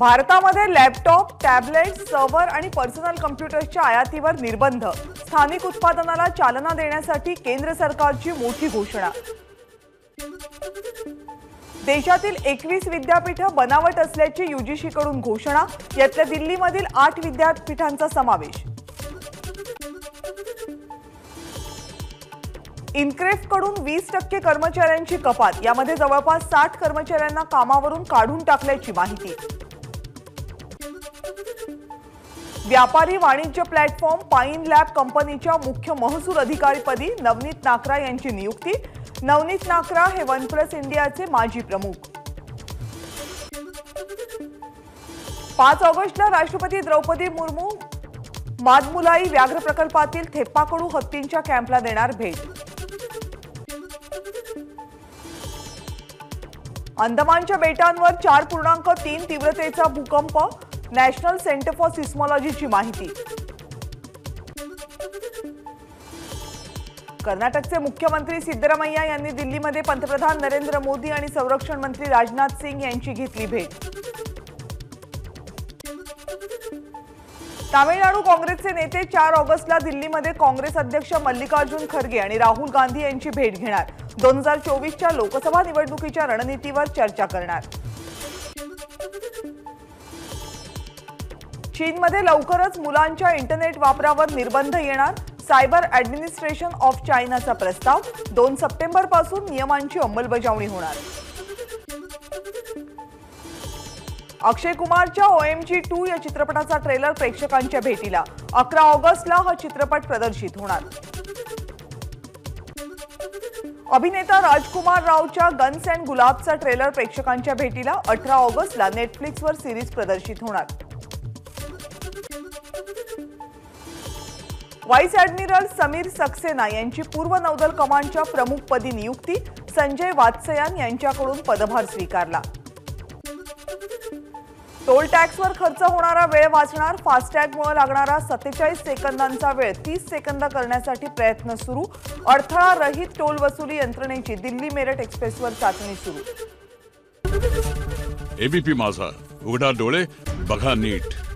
भारतामध्ये laptop, tablet, server आणि personal कॉम्प्युटर्सच्या आयातीवर निर्बंध. स्थानिक उत्पादनाला चालना देण्यासाठी केंद्र सरकारची मोठी घोषणा. देशातील 21 विद्यापीठ बनावट असल्याची यूजीसी कडून घोषणा. यातल्या दिल्लीमधील 8 विद्यापीठांचा समावेश. इनक्रेफ्टकडून 20% कर्मचाऱ्यांची कपात. यामध्ये जवळपास 60 कर्मचाऱ्यांना कामावरून काढून टाकल्याची माहिती. व्यापारी वाणिज्य प्लॅटफॉर्म पाईन लॅब कंपनीच्या मुख्य महसूल अधिकारीपदी नवनीत नाकरा यांची नियुक्ती. नवनीत नाकरा हे OnePlus इंडियाचे माजी प्रमुख. 5 ऑगस्टला राष्ट्रपती द्रौपदी मुर्मू मादमुलाई व्याघ्र प्रकल्पातील थेप्पाकडू हत्तींच्या कॅम्पला देणार भेट. अंदमानच्या बेटांवर 4.3 तीव्रतेचा भूकंप. नॅशनल सेंटर फॉर सिस्मॉलॉजीची माहिती. कर्नाटकचे मुख्यमंत्री सिद्धरामय्या यांनी दिल्लीमध्ये पंतप्रधान नरेंद्र मोदी आणि संरक्षण मंत्री राजनाथ सिंग यांची घेतली भेट. तामिळनाडू काँग्रेसचे नेते 4 ऑगस्टला दिल्लीमध्ये काँग्रेस अध्यक्ष मल्लिकार्जुन खरगे आणि राहुल गांधी यांची भेट घेणार. 2024च्या लोकसभा निवडणुकीच्या रणनीतीवर चर्चा करणार. चीनमध्ये लवकरच मुलांच्या इंटरनेट वापरावर निर्बंध येणार. सायबर ॲडमिनिस्ट्रेशन ऑफ चायनाचा प्रस्ताव. 2 सप्टेंबर पासून नियमांची अंमलबजावणी होणार. अक्षय कुमारच्या OMG 2 या चित्रपटाचा ट्रेलर प्रेक्षकांच्या भेटीला. 11 ऑगस्टला हा चित्रपट प्रदर्शित होणार. अभिनेता राजकुमार रावच्या गन्स अँड गुलाबचा ट्रेलर प्रेक्षकांच्या भेटीला. 18 ऑगस्टला नेटफ्लिक्सवर सिरीज प्रदर्शित होणार. व्हाईस ॲडमिरल समीर सक्सेना यांची पूर्व नौदल कमांडच्या प्रमुखपदी नियुक्ती. संजय वात्सयान यांच्याकडून पदभार स्वीकारला. टोल टॅक्सवर खर्च होणारा वेळ वाचणार. फास्टॅगमुळे लागणारा 47 सेकंदांचा वेळ 30 सेकंद करण्यासाठी प्रयत्न सुरू. अडथळा रहित टोल वसुली यंत्रणेची दिल्ली मेरठ एक्सप्रेसवर चाचणी सुरू. ABP माझा, उघडा डोळे बघा नीट.